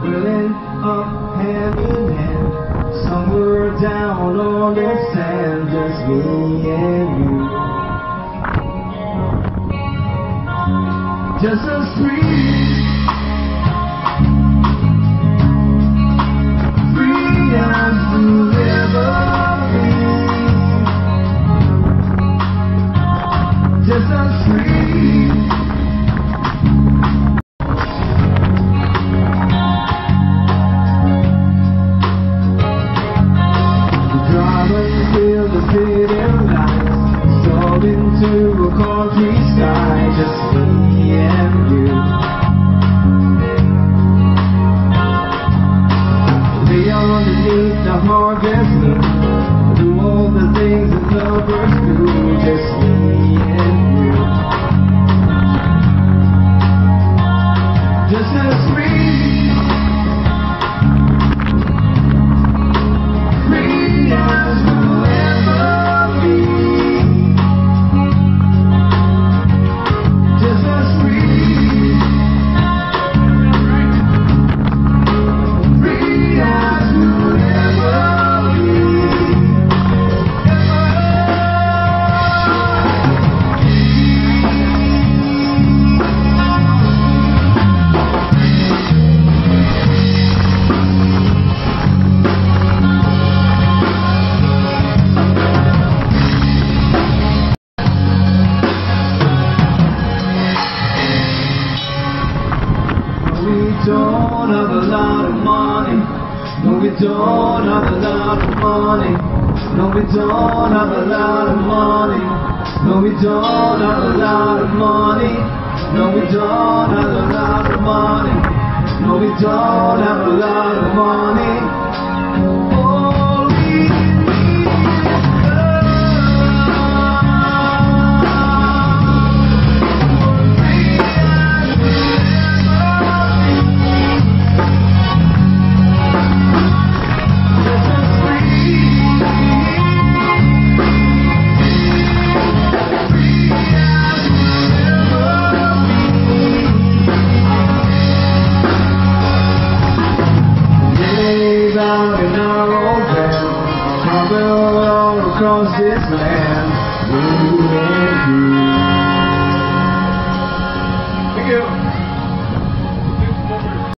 Building up heaven and somewhere down on the sand, just me and you. Just a breeze. Into a concrete sky, just me and you. Lay underneath the harvest moon, do all the things that lovers do, just me and you. Just as free as we. Don't have a lot of money. No, we don't have a lot of money. No, we don't have a lot of money. No, we don't have a lot of money. No, we don't have a lot of money. No, we don't have a lot of money. Across this land, we and you.